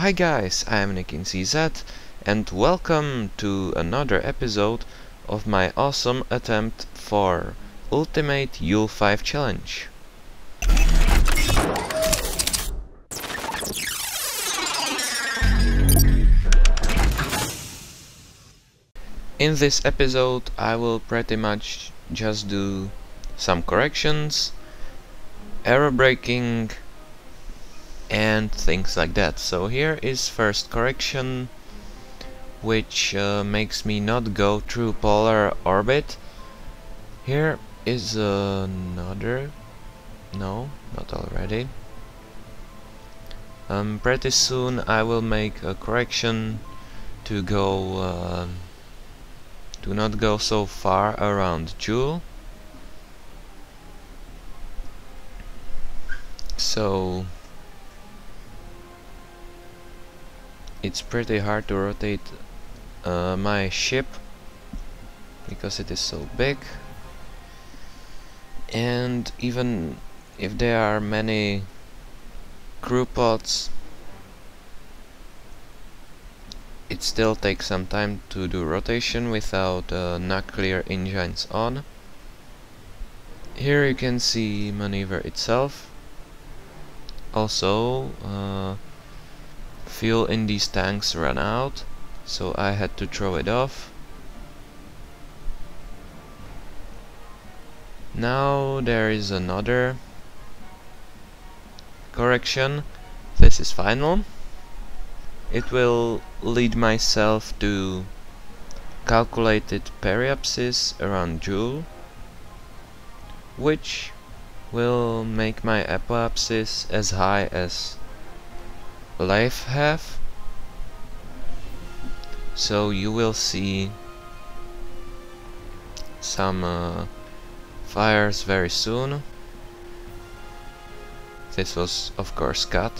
Hi guys, I'm NickinCZ and welcome to another episode of my awesome attempt for Ultimate Jool 5 challenge. In this episode I will pretty much just do some corrections, error breaking and things like that. So here is first correction, which makes me not go through polar orbit. Here is another, no, not already. Pretty soon I will make a correction to go, to not go so far around Jool. So it's pretty hard to rotate my ship because it is so big, and even if there are many crew pods it still takes some time to do rotation without nuclear engines on. Here you can see maneuver itself. Also fuel in these tanks ran out, so I had to throw it off. Now there is another correction. This is final. It will lead myself to calculated periapsis around Jool, which will make my apoapsis as high as Laythe have, so you will see some fires very soon. This was of course cut.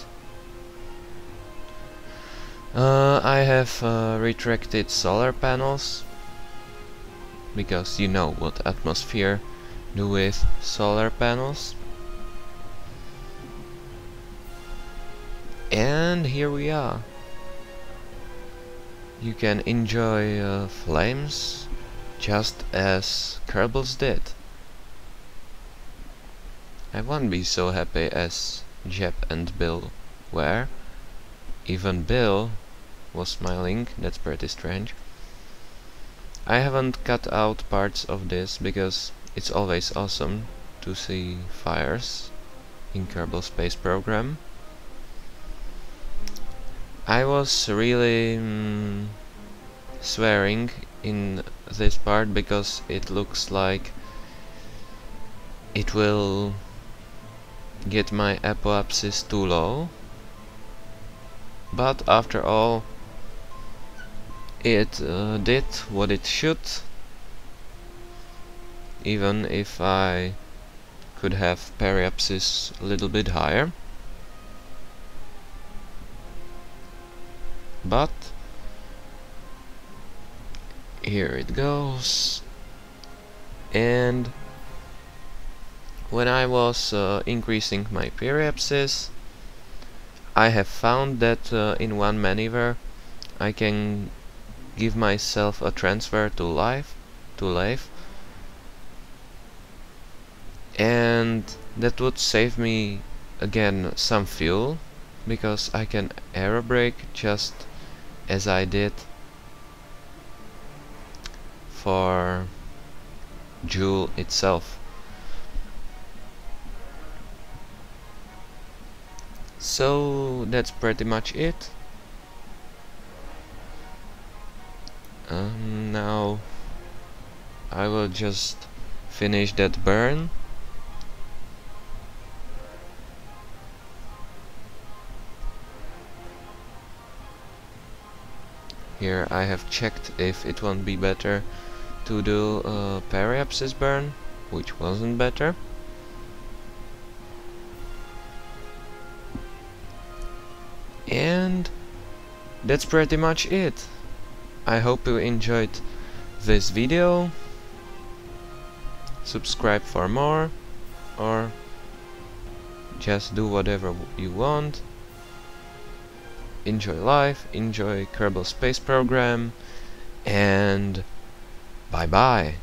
I have retracted solar panels because you know what atmosphere do with solar panels. And here we are. You can enjoy flames just as Kerbals did. I won't be so happy as Jeb and Bill were. Even Bill was smiling, that's pretty strange. I haven't cut out parts of this because it's always awesome to see fires in Kerbal Space Program. I was really swearing in this part because it looks like it will get my apoapsis too low, but after all it did what it should, even if I could have periapsis a little bit higher. But here it goes. And when I was increasing my periapsis, I have found that in one maneuver I can give myself a transfer to Laythe, and that would save me again some fuel because I can aero brake just as I did for Jool itself. So that's pretty much it. Now I will just finish that burn. Here I have checked if it won't be better to do a periapsis burn, which wasn't better. And that's pretty much it. I hope you enjoyed this video. Subscribe for more, or just do whatever you want. enjoy life, enjoy Kerbal Space Program, and bye-bye.